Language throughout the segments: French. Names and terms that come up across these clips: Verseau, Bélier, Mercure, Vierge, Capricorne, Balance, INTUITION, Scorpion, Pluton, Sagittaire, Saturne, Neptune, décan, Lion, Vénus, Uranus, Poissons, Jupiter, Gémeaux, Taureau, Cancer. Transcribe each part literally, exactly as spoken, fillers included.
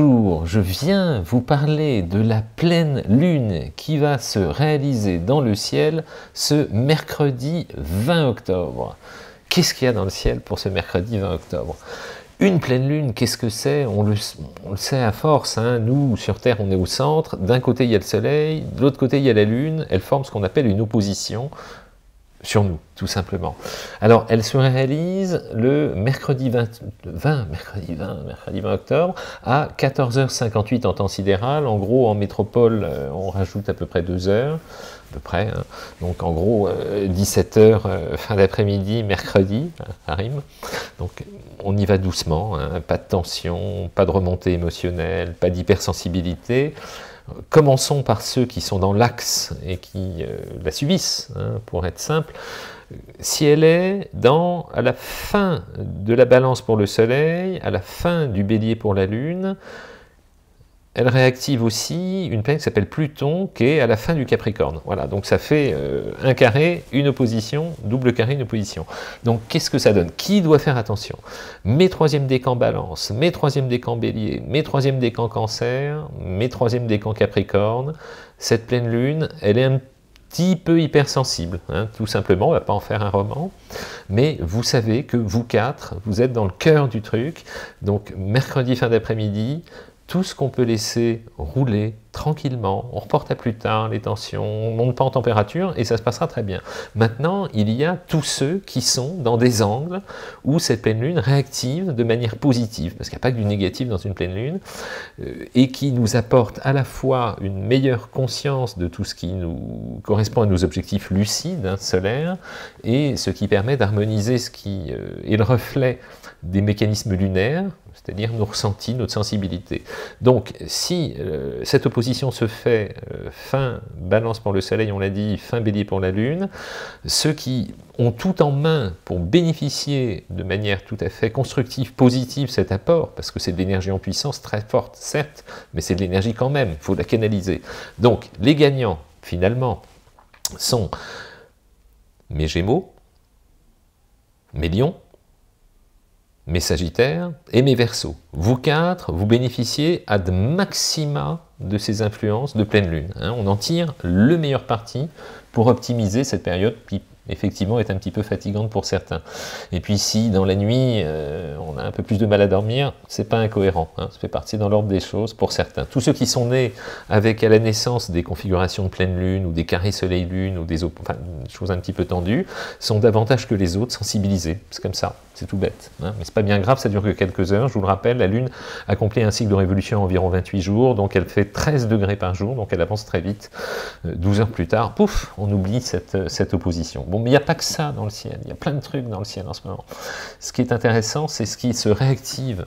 Bonjour, je viens vous parler de la pleine lune qui va se réaliser dans le ciel ce mercredi vingt octobre. Qu'est-ce qu'il y a dans le ciel pour ce mercredi vingt octobre? Une pleine lune, qu'est-ce que c'est? On le, on le sait à force, hein. Nous, sur Terre, on est au centre, d'un côté il y a le soleil, de l'autre côté il y a la lune, elle forme ce qu'on appelle une opposition sur nous, tout simplement. Alors, elle se réalise le mercredi vingt, vingt, mercredi vingt, mercredi vingt octobre à quatorze heures cinquante-huit en temps sidéral. En gros, en métropole, on rajoute à peu près deux heures, à peu près. Hein. Donc, en gros, euh, dix-sept heures euh, fin d'après-midi, mercredi, hein, ça rime. Donc, on y va doucement, hein, pas de tension, pas de remontée émotionnelle, pas d'hypersensibilité. Commençons par ceux qui sont dans l'axe et qui euh, la subissent, hein, pour être simple. Si elle est dans, à la fin de la balance pour le soleil, à la fin du bélier pour la lune, elle réactive aussi une planète qui s'appelle Pluton, qui est à la fin du Capricorne. Voilà, donc ça fait euh, un carré, une opposition, double carré, une opposition. Donc qu'est-ce que ça donne? Qui doit faire attention? Mes troisième décan Balance, mes troisième décan Bélier, mes troisième décan Cancer, mes troisième décan Capricorne. Cette pleine lune, elle est un petit peu hypersensible, hein, tout simplement, on va pas en faire un roman, mais vous savez que vous quatre, vous êtes dans le cœur du truc. Donc mercredi fin d'après-midi, tout ce qu'on peut laisser rouler tranquillement, on reporte à plus tard les tensions, on ne monte pas en température et ça se passera très bien. Maintenant, il y a tous ceux qui sont dans des angles où cette pleine lune réactive de manière positive, parce qu'il n'y a pas que du négatif dans une pleine lune, et qui nous apporte à la fois une meilleure conscience de tout ce qui nous correspond à nos objectifs lucides, hein, solaires, et ce qui permet d'harmoniser ce qui est le reflet des mécanismes lunaires, c'est-à-dire nos ressentis, notre sensibilité. Donc, si euh, cette opposition se fait euh, fin balance pour le soleil, on l'a dit, fin bélier pour la lune, ceux qui ont tout en main pour bénéficier de manière tout à fait constructive, positive, cet apport, parce que c'est de l'énergie en puissance très forte, certes, mais c'est de l'énergie quand même, il faut la canaliser. Donc, les gagnants, finalement, sont mes Gémeaux, mes Lions, mes Sagittaires et mes Verseaux. Vous quatre, vous bénéficiez ad maxima de ces influences de pleine lune. Hein, on en tire le meilleur parti pour optimiser cette période qui, effectivement, est un petit peu fatigante pour certains. Et puis si, dans la nuit, euh, on a un peu plus de mal à dormir, c'est pas incohérent. Hein, ça fait partie dans l'ordre des choses pour certains. Tous ceux qui sont nés avec, à la naissance, des configurations de pleine lune, ou des carrés soleil-lune, ou des, enfin, des choses un petit peu tendues, sont davantage que les autres sensibilisés. C'est comme ça. C'est tout bête, hein, mais c'est pas bien grave, ça dure que quelques heures. Je vous le rappelle, la Lune accomplit un cycle de révolution environ vingt-huit jours, donc elle fait treize degrés par jour, donc elle avance très vite. douze heures plus tard, pouf, on oublie cette, cette opposition. Bon, mais il n'y a pas que ça dans le ciel, il y a plein de trucs dans le ciel en ce moment. Ce qui est intéressant, c'est ce qui se réactive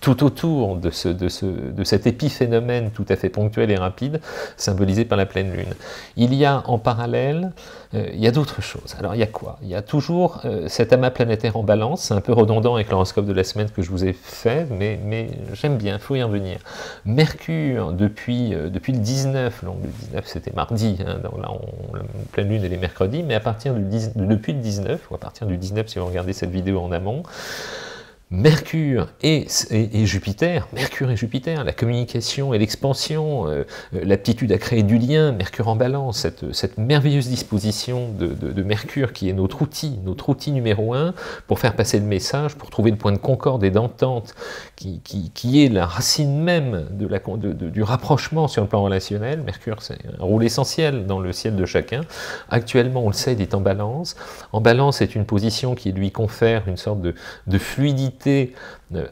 tout autour de, ce, de, ce, de cet épiphénomène tout à fait ponctuel et rapide, symbolisé par la pleine lune. Il y a en parallèle, euh, il y a d'autres choses. Alors il y a quoi? Il y a toujours euh, cet amas planétaire en balance, c'est un peu redondant avec l'horoscope de la semaine que je vous ai fait, mais, mais j'aime bien, il faut y revenir. Mercure, depuis, euh, depuis le dix-neuf, non, le dix-neuf c'était mardi, hein, donc là on, la pleine lune elle est mercredi, mais à partir du dix-neuf, depuis le dix-neuf, ou à partir du dix-neuf si vous regardez cette vidéo en amont, Mercure et, et, et Jupiter, Mercure et Jupiter, la communication et l'expansion, euh, l'aptitude à créer du lien, Mercure en balance, cette, cette merveilleuse disposition de, de, de Mercure qui est notre outil, notre outil numéro un pour faire passer le message, pour trouver le point de concorde et d'entente qui, qui, qui est la racine même de la, de, de, du rapprochement sur le plan relationnel. Mercure, c'est un rôle essentiel dans le ciel de chacun. Actuellement, on le sait, il est en balance. En balance, c'est une position qui lui confère une sorte de, de fluidité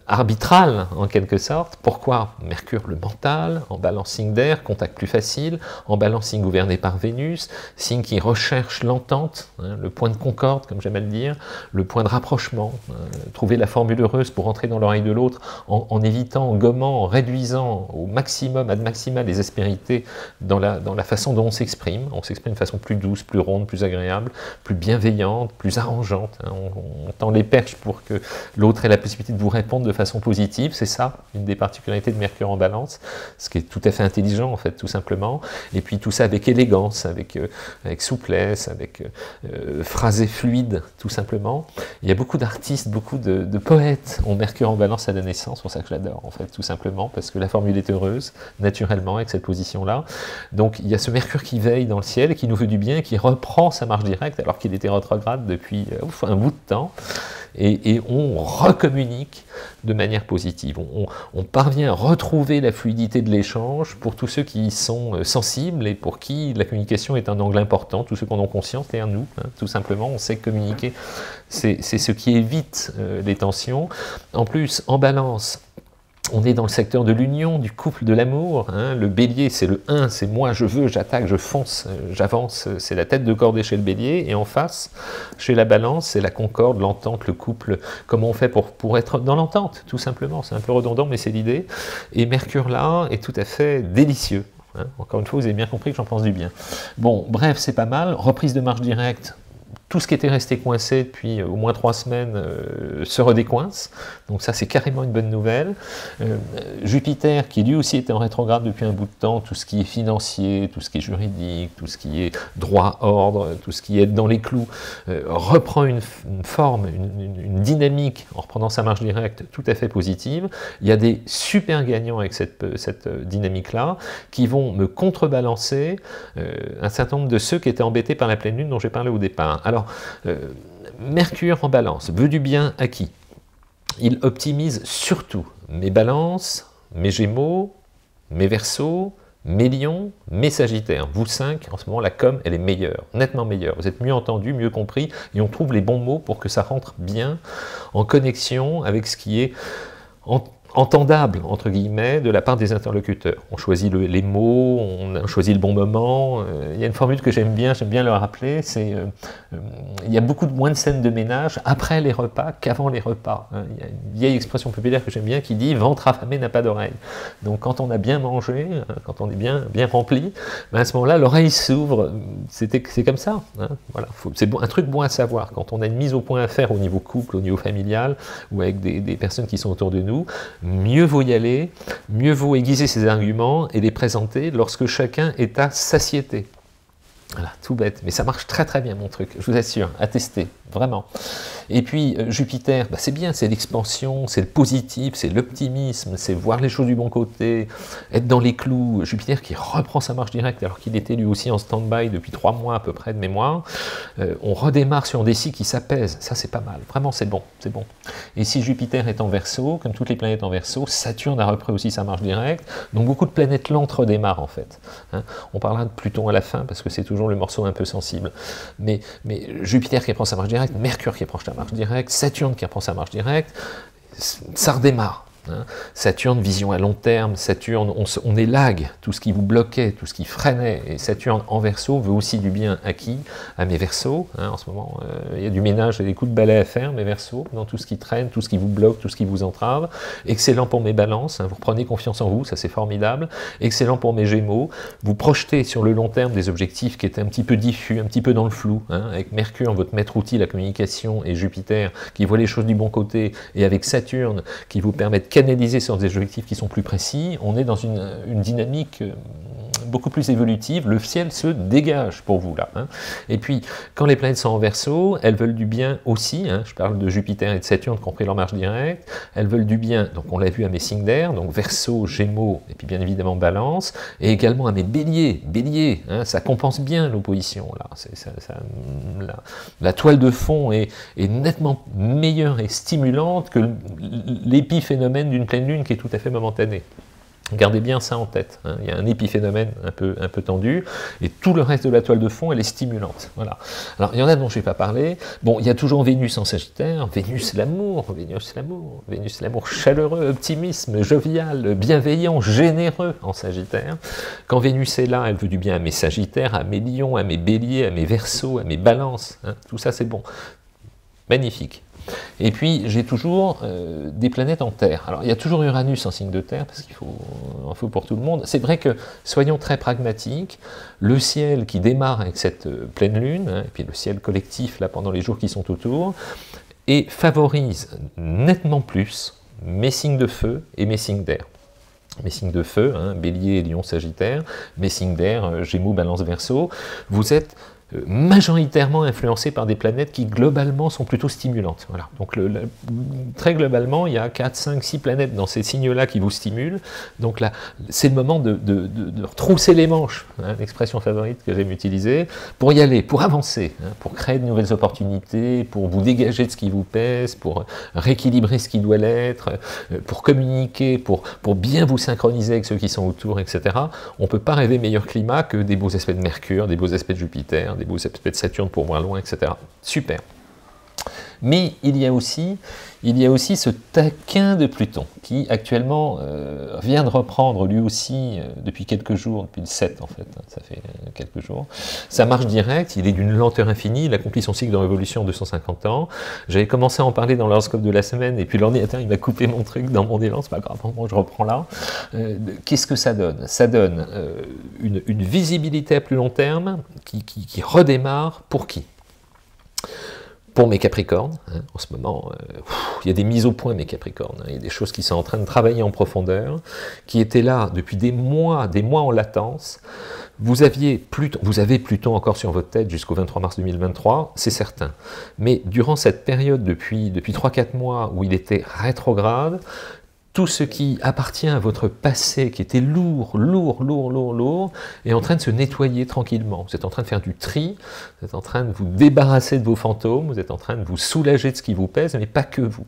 arbitrale en quelque sorte. Pourquoi? Mercure le mental, en balance signe d'air, contact plus facile, en balance signe gouverné par Vénus, signe qui recherche l'entente, hein, le point de concorde comme j'aime à le dire, le point de rapprochement, hein, trouver la formule heureuse pour entrer dans l'oreille de l'autre en, en évitant, en gommant, en réduisant au maximum, ad maxima, les aspérités dans la, dans la façon dont on s'exprime. On s'exprime de façon plus douce, plus ronde, plus agréable, plus bienveillante, plus arrangeante, hein, on, on tend les perches pour que l'autre ait la possibilité de vous répondre répondre de façon positive, c'est ça, une des particularités de Mercure en Balance, ce qui est tout à fait intelligent, en fait, tout simplement, et puis tout ça avec élégance, avec, euh, avec souplesse, avec euh, phrasé fluide, tout simplement. Il y a beaucoup d'artistes, beaucoup de, de poètes ont Mercure en Balance à la naissance, c'est pour ça que j'adore, en fait, tout simplement, parce que la formule est heureuse, naturellement, avec cette position-là. Donc, il y a ce Mercure qui veille dans le ciel, qui nous veut du bien, qui reprend sa marche directe, alors qu'il était rétrograde depuis euh, ouf, un bout de temps, et, et on recommunique de manière positive. On, on, on parvient à retrouver la fluidité de l'échange pour tous ceux qui y sont sensibles et pour qui la communication est un angle important, tous ceux qui en ont conscience, c'est-à-dire nous, hein, tout simplement, on sait communiquer, c'est ce qui évite euh, les tensions. En plus, en Balance, on est dans le secteur de l'union, du couple, de l'amour, hein. Le bélier, c'est le un, c'est moi, je veux, j'attaque, je fonce, j'avance, c'est la tête de cordée chez le bélier, et en face, chez la balance, c'est la concorde, l'entente, le couple, comment on fait pour, pour être dans l'entente, tout simplement, c'est un peu redondant, mais c'est l'idée, et Mercure là est tout à fait délicieux, hein. Encore une fois, vous avez bien compris que j'en pense du bien. Bon, bref, c'est pas mal, reprise de marche directe, tout ce qui était resté coincé depuis au moins trois semaines euh, se redécoince, donc ça c'est carrément une bonne nouvelle. Euh, Jupiter, qui lui aussi était en rétrograde depuis un bout de temps, tout ce qui est financier, tout ce qui est juridique, tout ce qui est droit, ordre, tout ce qui est dans les clous, euh, reprend une, une forme, une, une, une dynamique, en reprenant sa marche directe, tout à fait positive. Il y a des super gagnants avec cette, cette dynamique-là, qui vont me contrebalancer euh, un certain nombre de ceux qui étaient embêtés par la pleine lune dont j'ai parlé au départ. Alors, Euh, Mercure en balance veut du bien à qui? Il optimise surtout mes balances, mes gémeaux, mes verseaux, mes lions, mes sagittaires. Vous cinq, en ce moment, la com, elle est meilleure, nettement meilleure. Vous êtes mieux entendu, mieux compris, et on trouve les bons mots pour que ça rentre bien en connexion avec ce qui est en entendable, entre guillemets, de la part des interlocuteurs. On choisit le, les mots, on choisit le bon moment. Euh, il y a une formule que j'aime bien, j'aime bien le rappeler, c'est euh, euh, il y a beaucoup de moins de scènes de ménage après les repas qu'avant les repas. Hein. Il y a une vieille expression populaire que j'aime bien qui dit « ventre affamé n'a pas d'oreille ». Donc quand on a bien mangé, hein, quand on est bien, bien rempli, ben à ce moment-là, l'oreille s'ouvre. C'est comme ça. Hein. Voilà, c'est un truc bon à savoir. Quand on a une mise au point à faire au niveau couple, au niveau familial, ou avec des, des personnes qui sont autour de nous, mieux vaut y aller, mieux vaut aiguiser ses arguments et les présenter lorsque chacun est à satiété. Voilà, tout bête, mais ça marche très très bien mon truc, je vous assure, à tester, vraiment. Et puis euh, Jupiter, bah, c'est bien, c'est l'expansion, c'est le positif, c'est l'optimisme, c'est voir les choses du bon côté, être dans les clous. Jupiter qui reprend sa marche directe alors qu'il était lui aussi en stand-by depuis trois mois à peu près de mémoire. Euh, on redémarre sur des scies qui s'apaisent, ça c'est pas mal, vraiment c'est bon, c'est bon. Et si Jupiter est en Verseau, comme toutes les planètes en Verseau, Saturne a repris aussi sa marche directe, donc beaucoup de planètes lentes redémarrent en fait. Hein, on parlera de Pluton à la fin parce que c'est toujours le morceau un peu sensible, mais, mais Jupiter qui prend sa marche directe, Mercure qui prend sa marche directe, Saturne qui prend sa marche directe, ça redémarre. Hein. Saturne, vision à long terme, Saturne, on, se, on élague tout ce qui vous bloquait, tout ce qui freinait, et Saturne en Verseau veut aussi du bien à qui? À mes Verseaux, hein, en ce moment, il euh, y a du ménage et des coups de balai à faire, mes Verseaux, dans tout ce qui traîne, tout ce qui vous bloque, tout ce qui vous entrave. Excellent pour mes balances, hein, vous reprenez confiance en vous, ça c'est formidable. Excellent pour mes gémeaux, vous projetez sur le long terme des objectifs qui étaient un petit peu diffus, un petit peu dans le flou, hein, avec Mercure, votre maître outil, la communication, et Jupiter, qui voit les choses du bon côté, et avec Saturne, qui vous permet de canalisé sur des objectifs qui sont plus précis, on est dans une, une dynamique beaucoup plus évolutive, le ciel se dégage pour vous là. Hein. Et puis, quand les planètes sont en Verseau, elles veulent du bien aussi, hein. Je parle de Jupiter et de Saturne, qui ont pris leur marche directe, elles veulent du bien, donc on l'a vu à mes signes d'air, donc Verseau, Gémeaux, et puis bien évidemment Balance, et également à mes béliers, béliers, hein, ça compense bien l'opposition, là. C'est, ça, ça, la, la toile de fond est, est nettement meilleure et stimulante que l'épiphénomène d'une pleine lune qui est tout à fait momentanée. Gardez bien ça en tête, hein. Il y a un épiphénomène un peu, un peu tendu, et tout le reste de la toile de fond, elle est stimulante. Voilà. Alors, il y en a dont je n'ai pas parlé. Bon, il y a toujours Vénus en Sagittaire, Vénus l'amour, Vénus l'amour, Vénus l'amour chaleureux, optimisme, jovial, bienveillant, généreux en Sagittaire. Quand Vénus est là, elle veut du bien à mes Sagittaires, à mes Lions, à mes Béliers, à mes Verseaux, à mes Balances, hein. Tout ça, c'est bon. Magnifique. Et puis, j'ai toujours euh, des planètes en Terre. Alors, il y a toujours Uranus en signe de Terre, parce qu'il faut, en faut pour tout le monde. C'est vrai que, soyons très pragmatiques, le ciel qui démarre avec cette euh, pleine lune, hein, et puis le ciel collectif, là, pendant les jours qui sont autour, et favorise nettement plus mes signes de feu et mes signes d'air. Mes signes de feu, hein, Bélier, Lion, Sagittaire, mes signes d'air, Gémeaux, Balance, Verseau, vous êtes majoritairement influencés par des planètes qui globalement sont plutôt stimulantes. Voilà. Donc le, le, très globalement, il y a quatre, cinq, six planètes dans ces signes-là qui vous stimulent. Donc là, c'est le moment de, de, de, de retrousser les manches, hein, l'expression favorite que j'aime utiliser, pour y aller, pour avancer, hein, pour créer de nouvelles opportunités, pour vous dégager de ce qui vous pèse, pour rééquilibrer ce qui doit l'être, pour communiquer, pour, pour bien vous synchroniser avec ceux qui sont autour, et cetera. On ne peut pas rêver meilleur climat que des beaux aspects de Mercure, des beaux aspects de Jupiter, des des beaux aspects de Saturne pour voir loin, et cetera. Super. Mais il y a aussi, il y a aussi ce taquin de Pluton, qui actuellement euh, vient de reprendre lui aussi, euh, depuis quelques jours, depuis le sept en fait, hein, ça fait euh, quelques jours, ça marche direct, il est d'une lenteur infinie, il accomplit son cycle de révolution en deux cent cinquante ans, j'avais commencé à en parler dans l'horoscope de la semaine, et puis l'ordinateur il m'a coupé mon truc dans mon élan, c'est pas grave, moi je reprends là. Euh, Qu'est-ce que ça donne? Ça donne euh, une, une visibilité à plus long terme, qui, qui, qui redémarre pour qui? Pour mes Capricornes, hein, en ce moment, euh, pff, il y a des mises au point, mes Capricornes. Hein, il y a des choses qui sont en train de travailler en profondeur, qui étaient là depuis des mois, des mois en latence. Vous aviez Pluton, vous avez Pluton encore sur votre tête jusqu'au vingt-trois mars deux mille vingt-trois, c'est certain. Mais durant cette période, depuis, depuis trois à quatre mois, où il était rétrograde, tout ce qui appartient à votre passé, qui était lourd, lourd, lourd, lourd, lourd, est en train de se nettoyer tranquillement. Vous êtes en train de faire du tri, vous êtes en train de vous débarrasser de vos fantômes, vous êtes en train de vous soulager de ce qui vous pèse, mais pas que vous.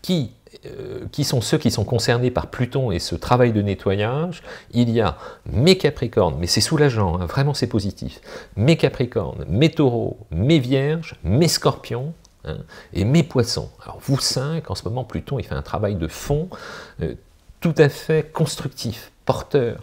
Qui, euh, qui sont ceux qui sont concernés par Pluton et ce travail de nettoyage? Il y a mes Capricornes, mais c'est soulageant, hein, vraiment c'est positif. Mes Capricornes, mes Taureaux, mes Vierges, mes Scorpions, hein, et mes Poissons. Alors vous cinq, en ce moment, Pluton, il fait un travail de fond euh, tout à fait constructif, porteur.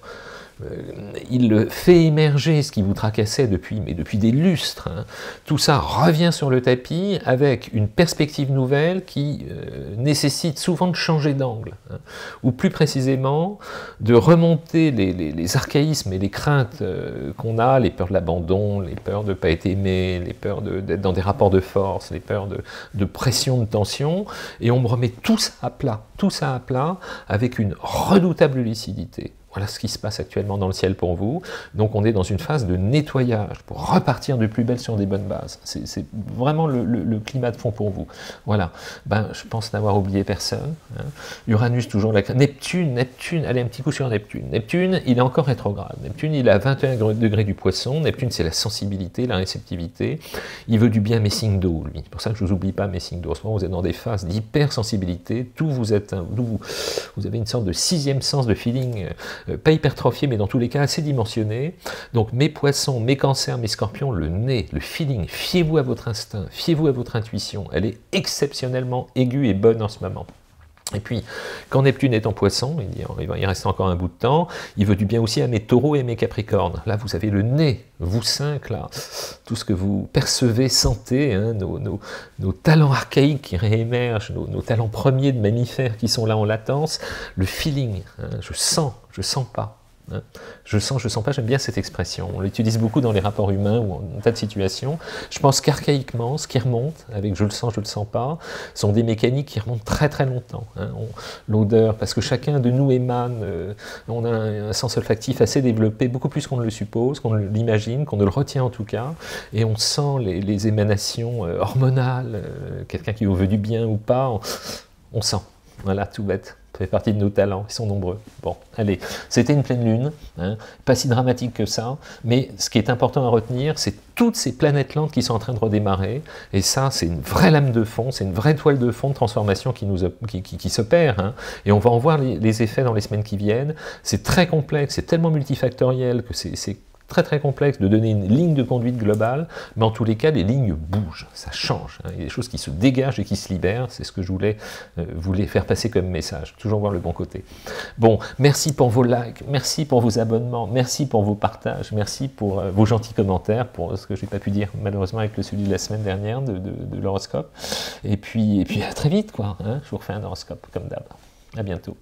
Euh, il fait émerger ce qui vous tracassait depuis, mais depuis des lustres. Hein. Tout ça revient sur le tapis avec une perspective nouvelle qui euh, nécessite souvent de changer d'angle, hein, ou plus précisément de remonter les, les, les archaïsmes et les craintes euh, qu'on a, les peurs de l'abandon, les peurs de ne pas être aimé, les peurs d'être de, dans des rapports de force, les peurs de, de pression, de tension, et on me remet tout ça à plat, tout ça à plat avec une redoutable lucidité. Voilà ce qui se passe actuellement dans le ciel pour vous. Donc on est dans une phase de nettoyage, pour repartir de plus belle sur des bonnes bases. C'est vraiment le, le, le climat de fond pour vous. Voilà, ben, je pense n'avoir oublié personne. Hein. Uranus, toujours la... Neptune, Neptune, allez un petit coup sur Neptune. Neptune, il est encore rétrograde. Neptune, il est à vingt et un degrés du poisson. Neptune, c'est la sensibilité, la réceptivité. Il veut du bien mes signes d'eau, lui. C'est pour ça que je ne vous oublie pas mes signes d'eau. En ce moment, vous êtes dans des phases d'hypersensibilité. Tout vous atteint, vous, vous avez une sorte de sixième sens de feeling, pas hypertrophié, mais dans tous les cas assez dimensionné. Donc mes poissons, mes cancers, mes scorpions, le nez, le feeling, fiez-vous à votre instinct, fiez-vous à votre intuition, elle est exceptionnellement aiguë et bonne en ce moment. Et puis, quand Neptune est en poisson, il, dit, il reste encore un bout de temps, il veut du bien aussi à mes taureaux et mes capricornes. Là, vous avez le nez, vous cinq, là, tout ce que vous percevez, sentez, hein, nos, nos, nos talents archaïques qui réémergent, nos, nos talents premiers de mammifères qui sont là en latence, le feeling, hein, je sens, je sens pas. Hein. Je sens, je sens pas, j'aime bien cette expression, on l'utilise beaucoup dans les rapports humains ou en tas de situations. Je pense qu'archaïquement, ce qui remonte, avec je le sens, je le sens pas, sont des mécaniques qui remontent très très longtemps. Hein. L'odeur, parce que chacun de nous émane, euh, on a un, un sens olfactif assez développé, beaucoup plus qu'on ne le suppose, qu'on ne l'imagine, qu'on ne le retient en tout cas, et on sent les, les émanations euh, hormonales, euh, quelqu'un qui veut du bien ou pas, on, on sent, voilà, tout bête. Ça fait partie de nos talents, ils sont nombreux. Bon, allez, c'était une pleine lune, hein, pas si dramatique que ça, mais ce qui est important à retenir, c'est toutes ces planètes lentes qui sont en train de redémarrer, et ça, c'est une vraie lame de fond, c'est une vraie toile de fond de transformation qui, nous, qui, qui, qui s'opère, hein, et on va en voir les, les effets dans les semaines qui viennent. C'est très complexe, c'est tellement multifactoriel que c'est très très complexe de donner une ligne de conduite globale, mais en tous les cas, les lignes bougent, ça change, hein. Il y a des choses qui se dégagent et qui se libèrent, c'est ce que je voulais, euh, voulais faire passer comme message, toujours voir le bon côté. Bon, merci pour vos likes, merci pour vos abonnements, merci pour vos partages, merci pour euh, vos gentils commentaires, pour ce que je n'ai pas pu dire malheureusement avec le celui de la semaine dernière de, de, de l'horoscope, et puis, et puis à très vite, quoi, hein. Je vous refais un horoscope comme d'hab, à bientôt.